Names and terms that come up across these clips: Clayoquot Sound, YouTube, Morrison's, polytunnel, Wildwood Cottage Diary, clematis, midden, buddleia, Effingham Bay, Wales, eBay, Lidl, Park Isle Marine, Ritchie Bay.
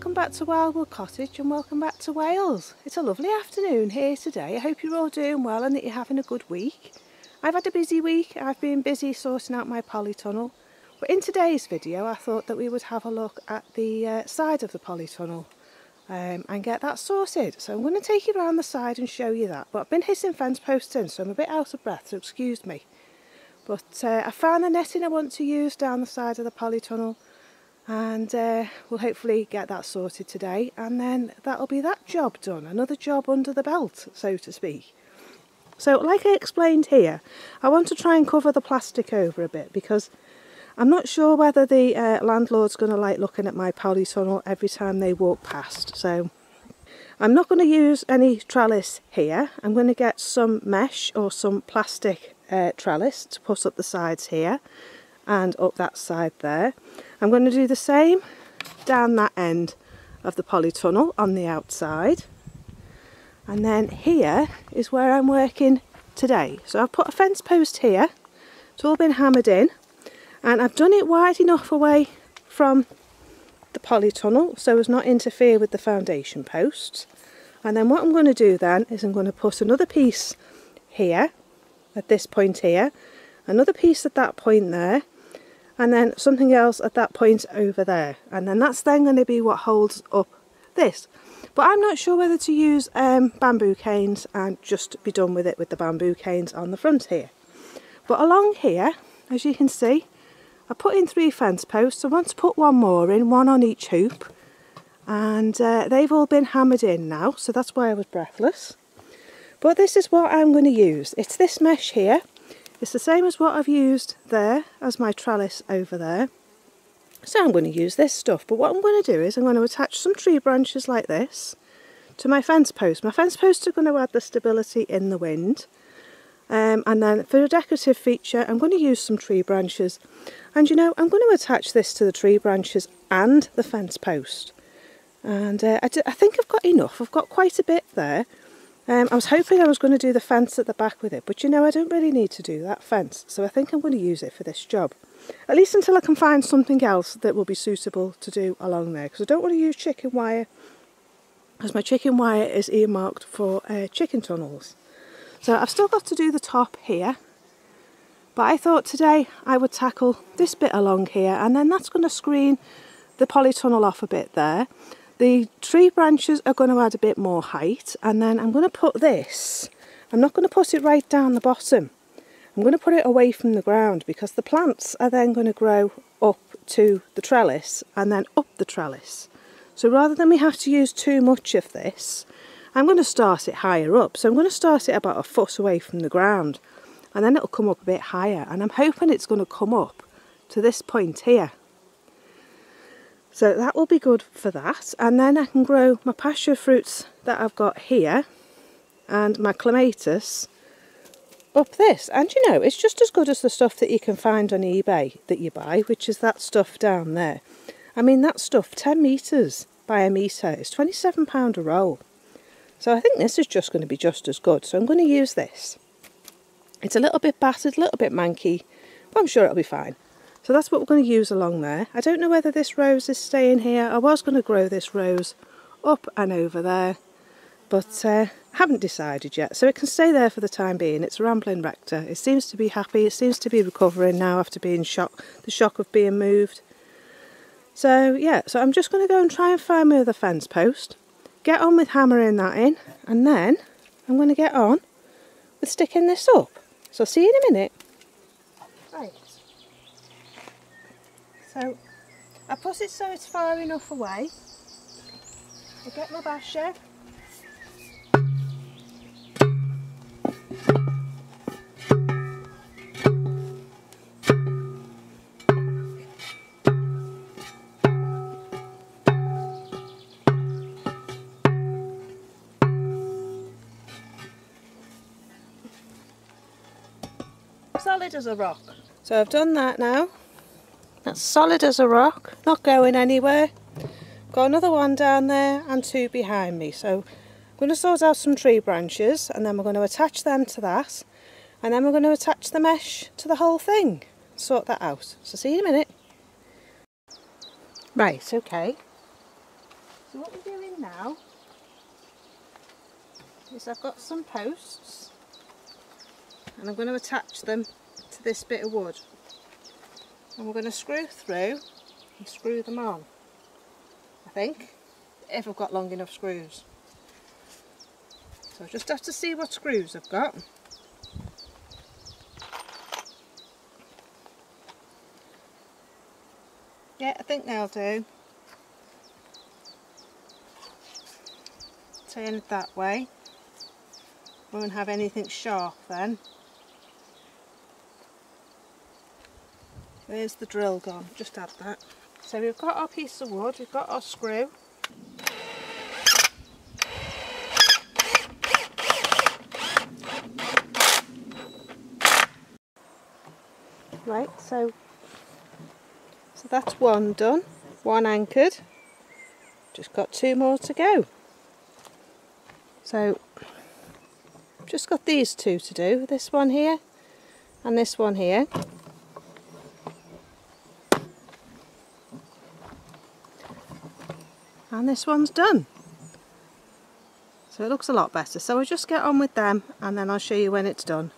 Welcome back to Wildwood Cottage and welcome back to Wales. It's a lovely afternoon here today. I hope you're all doing well and that you're having a good week. I've had a busy week. I've been busy sorting out my polytunnel. But in today's video I thought that we would have a look at the side of the polytunnel and get that sorted. So I'm going to take you around the side and show you that. But I've been hissing fence posts in, so I'm a bit out of breath, so excuse me. But I found the netting I want to use down the side of the polytunnel. And we'll hopefully get that sorted today, and then that'll be that job done, another job under the belt, so to speak. So like I explained here, I want to try and cover the plastic over a bit because I'm not sure whether the landlord's going to like looking at my polytunnel every time they walk past. So I'm not going to use any trellis here. I'm going to get some mesh or some plastic trellis to put up the sides here and up that side there. I'm going to do the same down that end of the polytunnel on the outside, and then here is where I'm working today. So I've put a fence post here, it's all been hammered in, and I've done it wide enough away from the polytunnel so as not to interfere with the foundation posts. And then what I'm going to do then is I'm going to put another piece here at this point here, another piece at that point there, and then something else at that point over there, and then that's then going to be what holds up this. But I'm not sure whether to use bamboo canes and just be done with it with the bamboo canes on the front here. But along here, as you can see, I put in 3 fence posts. I want to put one more in, one on each hoop, and they've all been hammered in now, so that's why I was breathless. But this is what I'm going to use. It's this mesh here. It's the same as what I've used there as my trellis over there. So I'm going to use this stuff, but what I'm going to do is I'm going to attach some tree branches like this to my fence post. My fence posts are going to add the stability in the wind. And then for a decorative feature, I'm going to use some tree branches. And you know, I'm going to attach this to the tree branches and the fence post. And I think I've got enough. I've got quite a bit there. I was hoping I was going to do the fence at the back with it, but you know, I don't really need to do that fence, so I think I'm going to use it for this job, at least until I can find something else that will be suitable to do along there, because I don't want to use chicken wire, as my chicken wire is earmarked for chicken tunnels. So I've still got to do the top here, but I thought today I would tackle this bit along here, and then that's going to screen the polytunnel off a bit there. The tree branches are going to add a bit more height, and then I'm going to put this, I'm not going to put it right down the bottom, I'm going to put it away from the ground because the plants are then going to grow up to the trellis and then up the trellis. So rather than we have to use too much of this, I'm going to start it higher up. So I'm going to start it about a foot away from the ground, and then it'll come up a bit higher, and I'm hoping it's going to come up to this point here. So that will be good for that, and then I can grow my passion fruits that I've got here and my clematis up this. And you know, it's just as good as the stuff that you can find on eBay that you buy, which is that stuff down there. I mean, that stuff 10 metres by a metre is £27 a roll. So I think this is just going to be just as good, so I'm going to use this. It's a little bit battered, a little bit manky, but I'm sure it'll be fine. So that's what we're going to use along there. I don't know whether this rose is staying here. I was going to grow this rose up and over there, but haven't decided yet. So it can stay there for the time being. It's a rambling rector. It seems to be happy. It seems to be recovering now after being the shock of being moved. So yeah, so I'm just going to go and try and find my other fence post, get on with hammering that in, and then I'm going to get on with sticking this up. So I'll see you in a minute. Right. So I put it so it's far enough away. I get my basher. Solid as a rock. So I've done that now. That's solid as a rock, not going anywhere. Got another one down there and 2 behind me. So I'm going to sort out some tree branches, and then we're going to attach them to that, and then we're going to attach the mesh to the whole thing. Sort that out. So see you in a minute. Right, okay. So what we're doing now is I've got some posts and I'm going to attach them to this bit of wood, and we're going to screw through and screw them on, I think, if I've got long enough screws. So I just have to see what screws I've got. Yeah, I think they'll do. Turn it that way. Won't have anything sharp then. There's the drill gone, just add that. So we've got our piece of wood, we've got our screw. Right, so that's one done, one anchored. Just got two more to go. So just got these two to do, this one here and this one here. And this one's done. So it looks a lot better. So I'll just get on with them and then I'll show you when it's done.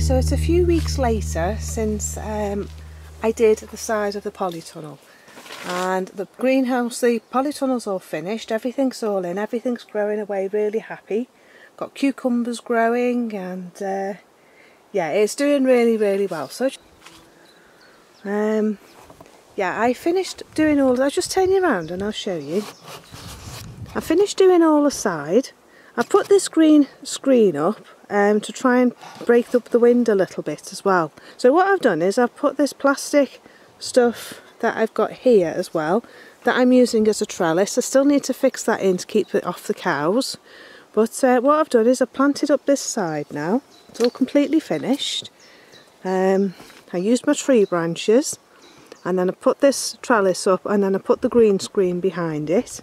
So it's a few weeks later since I did the side of the polytunnel, and the greenhouse, the polytunnel's all finished, everything's all in, everything's growing away really happy. Got cucumbers growing and yeah, it's doing really well. So yeah, I finished doing all, I'll just turn you around and I'll show you. I finished doing all the side. I put this green screen up to try and break up the wind a little bit as well. So what I've done is I've put this plastic stuff that I've got here as well, that I'm using as a trellis. I still need to fix that in to keep it off the cows. But what I've done is I've planted up this side now. It's all completely finished. I used my tree branches and then I put this trellis up and then I put the green screen behind it.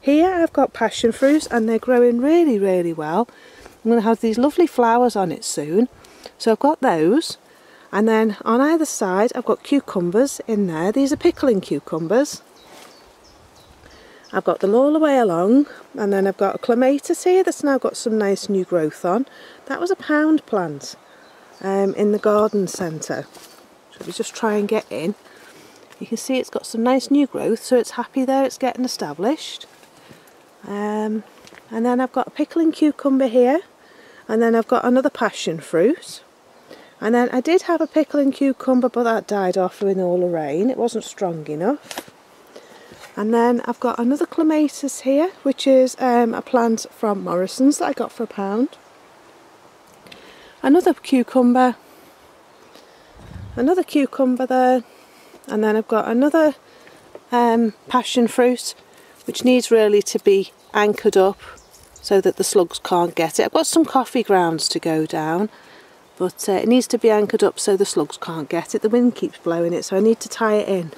Here I've got passion fruits and they're growing really well. I'm going to have these lovely flowers on it soon. So I've got those, and then on either side I've got cucumbers in there. These are pickling cucumbers. I've got them all the way along, and then I've got a clematis here that's now got some nice new growth on. That was a pound plant in the garden centre. So let me just try and get in. You can see it's got some nice new growth, so it's happy there, it's getting established. And then I've got a pickling cucumber here, and then I've got another passion fruit, and then I did have a pickling cucumber but that died off in all the rain, it wasn't strong enough. And then I've got another clematis here, which is a plant from Morrison's that I got for £1. Another cucumber, another cucumber there, and then I've got another passion fruit which needs really to be anchored up so that the slugs can't get it. I've got some coffee grounds to go down, but it needs to be anchored up so the slugs can't get it. The wind keeps blowing it, so I need to tie it in.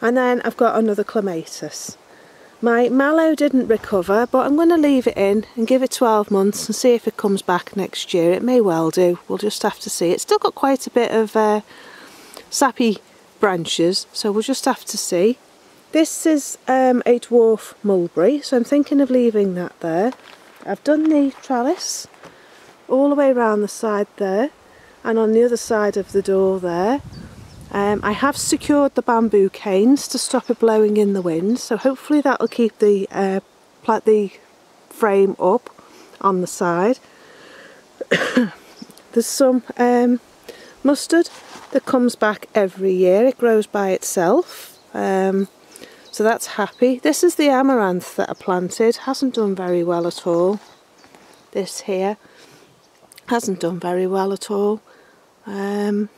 And then I've got another clematis. My mallow didn't recover, but I'm going to leave it in and give it 12 months and see if it comes back next year. It may well do, we'll just have to see. It's still got quite a bit of sappy branches, so we'll just have to see. This is a dwarf mulberry, so I'm thinking of leaving that there. I've done the trellis all the way around the side there, and on the other side of the door there. I have secured the bamboo canes to stop it blowing in the wind, so hopefully that'll keep the frame up on the side. There's some mustard that comes back every year. It grows by itself, so that's happy. This is the amaranth that I planted. Hasn't done very well at all. This here hasn't done very well at all. And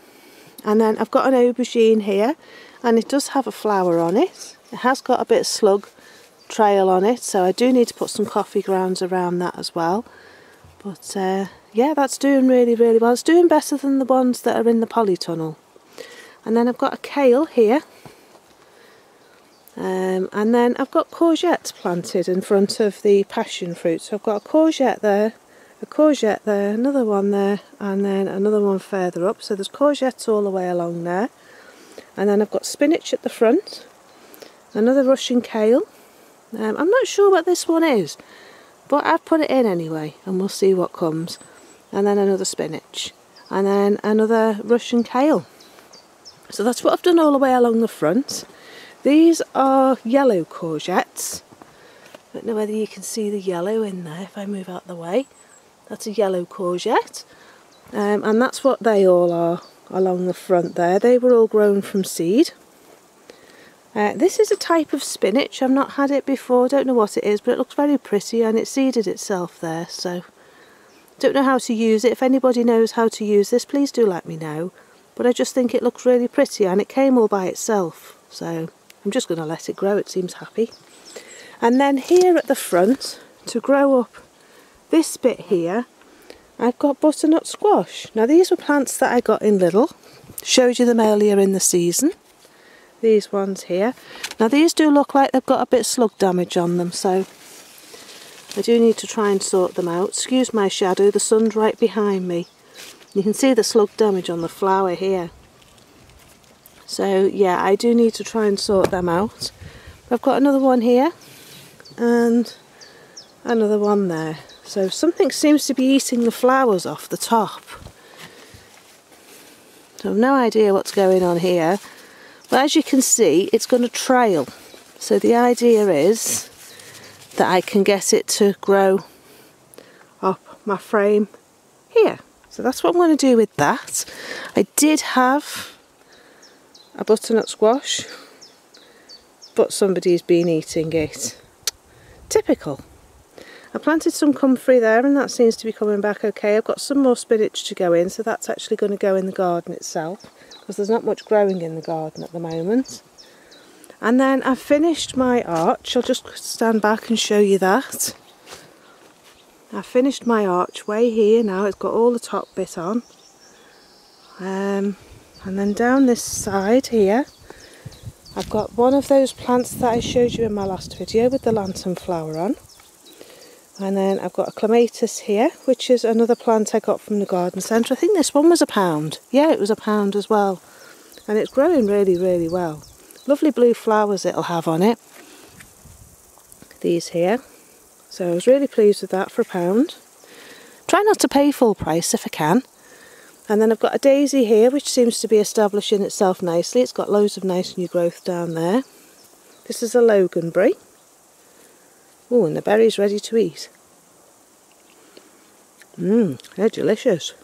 then I've got an aubergine here, and it does have a flower on it. It has got a bit of slug trail on it, so I do need to put some coffee grounds around that as well. But yeah, that's doing really, really well. It's doing better than the ones that are in the polytunnel. And then I've got a kale here. And then I've got courgettes planted in front of the passion fruit. So I've got a courgette there, another one there, and then another one further up. So there's courgettes all the way along there. And then I've got spinach at the front, another Russian kale. I'm not sure what this one is, but I've put it in anyway, and we'll see what comes. And then another spinach, and then another Russian kale. So that's what I've done all the way along the front. These are yellow courgettes. I don't know whether you can see the yellow in there if I move out the way. That's a yellow courgette, and that's what they all are along the front there. They were all grown from seed. This is a type of spinach. I've not had it before. Don't know what it is, but it looks very pretty, and it seeded itself there, so don't know how to use it. If anybody knows how to use this, please do let me know. But I just think it looks really pretty, and it came all by itself, so I'm just going to let it grow. It seems happy. And then here at the front, to grow up this bit here, I've got butternut squash. Now these were plants that I got in Lidl. Showed you them earlier in the season. These ones here. Now these do look like they've got a bit of slug damage on them, so I do need to try and sort them out. Excuse my shadow, the sun's right behind me. You can see the slug damage on the flower here. So yeah, I do need to try and sort them out. I've got another one here and another one there. So something seems to be eating the flowers off the top. So I've no idea what's going on here. But as you can see, it's going to trail. So the idea is that I can get it to grow up my frame here. So that's what I'm going to do with that. I did have a butternut squash, but somebody's been eating it. Typical. I planted some comfrey there, and that seems to be coming back okay. I've got some more spinach to go in, so that's actually going to go in the garden itself, because there's not much growing in the garden at the moment. And then I've finished my arch. I'll just stand back and show you that. I've finished my archway here now. It's got all the top bit on. And then down this side here, I've got one of those plants that I showed you in my last video with the lantern flower on. And then I've got a clematis here, which is another plant I got from the garden centre. I think this one was £1. Yeah, it was £1 as well. And it's growing really, really well. Lovely blue flowers it'll have on it. These here. So I was really pleased with that for £1. Try not to pay full price if I can. And then I've got a daisy here, which seems to be establishing itself nicely. It's got loads of nice new growth down there. This is a loganberry. Oh, and the berries ready to eat. They're delicious.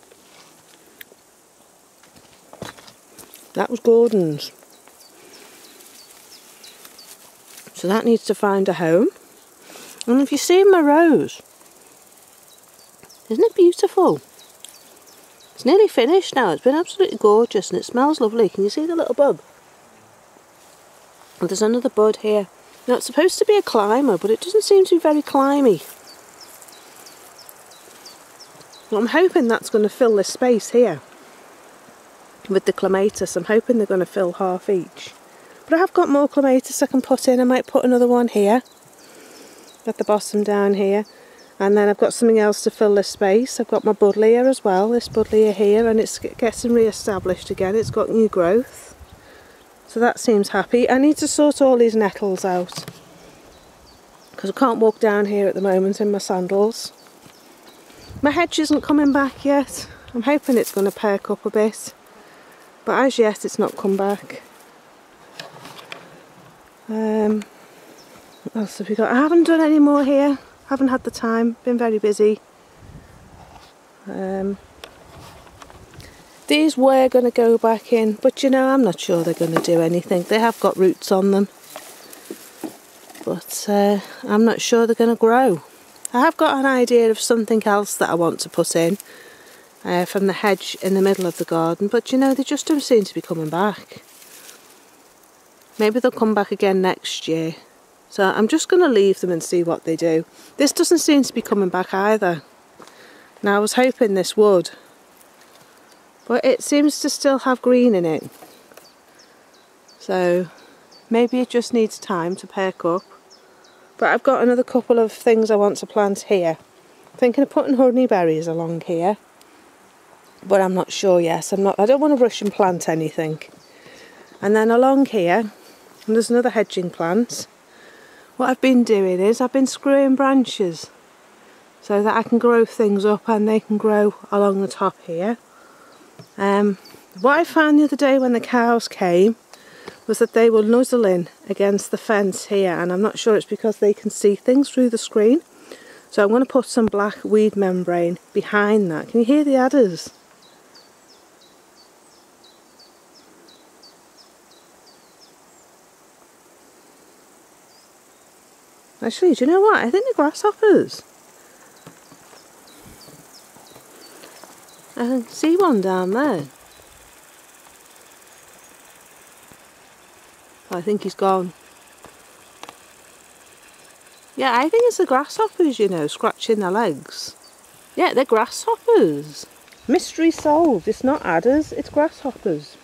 That was Gordon's. So that needs to find a home. And have you seen my rose? Isn't it beautiful? It's nearly finished now. It's been absolutely gorgeous, and it smells lovely. Can you see the little bud? Well, there's another bud here. Now it's supposed to be a climber, but it doesn't seem to be very climby. Well, I'm hoping that's going to fill this space here with the clematis. I'm hoping they're going to fill half each. But I have got more clematis I can put in. I might put another one here at the bottom down here. And then I've got something else to fill this space. I've got my buddleia as well, this buddleia here, and it's getting re-established again. It's got new growth. So that seems happy. I need to sort all these nettles out, because I can't walk down here at the moment in my sandals. My hedge isn't coming back yet. I'm hoping it's going to perk up a bit, but as yet it's not come back. What else have we got? I haven't done any more here. Haven't had the time. Been very busy. These were going to go back in, but you know, I'm not sure they're going to do anything. They have got roots on them, but I'm not sure they're going to grow. I have got an idea of something else that I want to put in from the hedge in the middle of the garden, but you know, they just don't seem to be coming back. Maybe they'll come back again next year. So I'm just going to leave them and see what they do. This doesn't seem to be coming back either. Now I was hoping this would, but it seems to still have green in it. So maybe it just needs time to perk up. But I've got another couple of things I want to plant here. I'm thinking of putting honeyberries along here, but I'm not sure. Yes, I don't want to rush and plant anything. And then along here, and there's another hedging plant. What I've been doing is I've been screwing branches so that I can grow things up and they can grow along the top here. What I found the other day when the cows came was that they were nuzzling against the fence here, and I'm not sure it's because they can see things through the screen. So I'm going to put some black weed membrane behind that. Can you hear the adders? Actually, do you know what? I think they're grasshoppers. I can see one down there. Oh, I think he's gone. Yeah, I think it's the grasshoppers, you know, scratching their legs. Yeah, they're grasshoppers. Mystery solved. It's not adders, it's grasshoppers.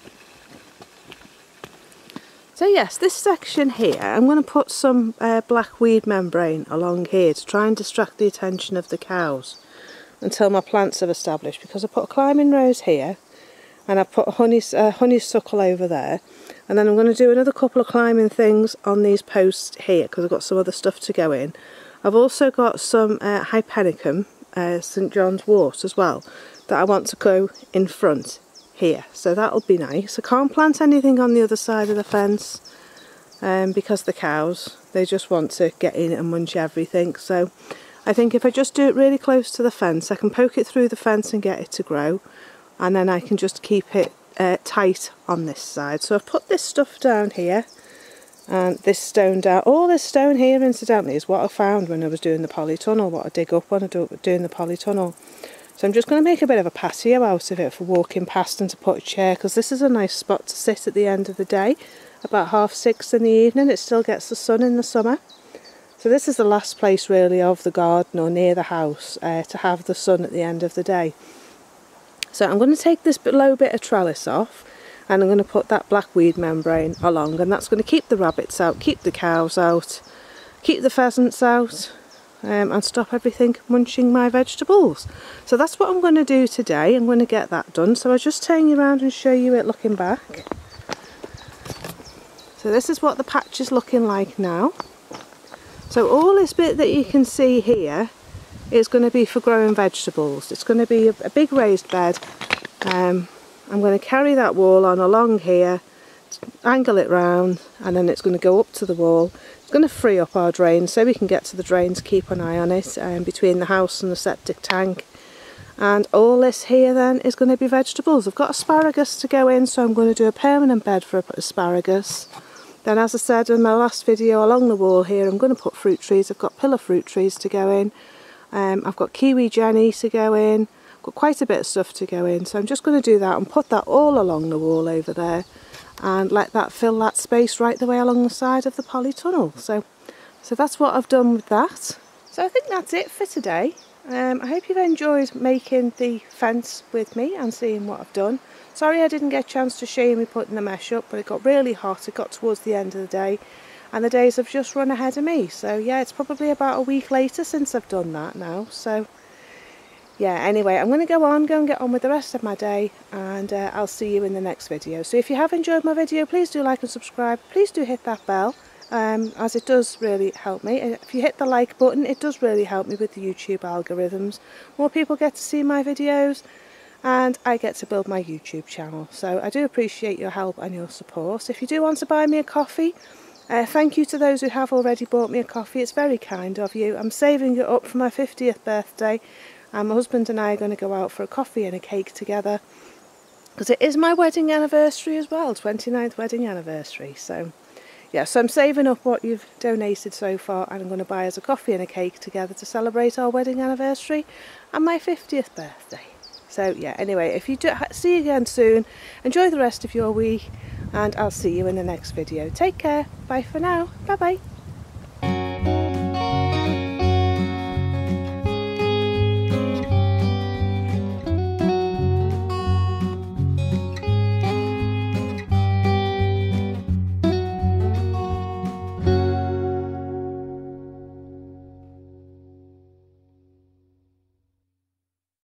So yes, this section here, I'm going to put some black weed membrane along here to try and distract the attention of the cows until my plants have established, because I put a climbing rose here and I put a honeysuckle over there, and then I'm going to do another couple of climbing things on these posts here because I've got some other stuff to go in. I've also got some Hypanicum, St John's wort as well, that I want to go in front here, so that'll be nice. I can't plant anything on the other side of the fence because the cows, they just want to get in and munch everything. So I think if I just do it really close to the fence, I can poke it through the fence and get it to grow, and then I can just keep it tight on this side. So I've put this stuff down here and this stone down. All this stone here, incidentally, is what I found when I was doing the polytunnel, what I dig up when I do doing the polytunnel. So I'm just going to make a bit of a patio out of it for walking past and to put a chair, because this is a nice spot to sit at the end of the day, about 6:30 in the evening. It still gets the sun in the summer. So this is the last place really of the garden or near the house to have the sun at the end of the day. So I'm going to take this low bit of trellis off and I'm going to put that black weed membrane along, and that's going to keep the rabbits out, keep the cows out, keep the pheasants out. And stop everything munching my vegetables. So that's what I'm going to do today. I'm going to get that done. So I'll just turn you around and show you it looking back. So this is what the patch is looking like now. So all this bit that you can see here is going to be for growing vegetables. It's going to be a big raised bed. I'm going to carry that wall on along here, angle it round, and then it's going to go up to the wall. It's going to free up our drain so we can get to the drain to keep an eye on it between the house and the septic tank. And all this here then is going to be vegetables. I've got asparagus to go in, so I'm going to do a permanent bed for asparagus. Then, as I said in my last video, along the wall here I'm going to put fruit trees. I've got pillar fruit trees to go in. I've got kiwi jenny to go in. I've got quite a bit of stuff to go in, so I'm just going to do that and put that all along the wall over there, and let that fill that space right the way along the side of the polytunnel. So that's what I've done with that. So I think that's it for today. I hope you've enjoyed making the fence with me and seeing what I've done. Sorry I didn't get a chance to show you me putting the mesh up, but it got really hot. It got towards the end of the day and the days have just run ahead of me. So yeah, it's probably about a week later since I've done that now. So yeah, anyway, I'm going to go and get on with the rest of my day, and I'll see you in the next video. So if you have enjoyed my video, please do like and subscribe. Please do hit that bell, as it does really help me. And if you hit the like button, it does really help me with the YouTube algorithms. More people get to see my videos and I get to build my YouTube channel. So I do appreciate your help and your support. If you do want to buy me a coffee, thank you to those who have already bought me a coffee. It's very kind of you. I'm saving it up for my 50th birthday. And my husband and I are going to go out for a coffee and a cake together. because it is my wedding anniversary as well, 29th wedding anniversary. So yeah, so I'm saving up what you've donated so far, and I'm going to buy us a coffee and a cake together to celebrate our wedding anniversary and my 50th birthday. So yeah, anyway, if you do see you again soon, enjoy the rest of your week, and I'll see you in the next video. Take care, bye for now, bye bye.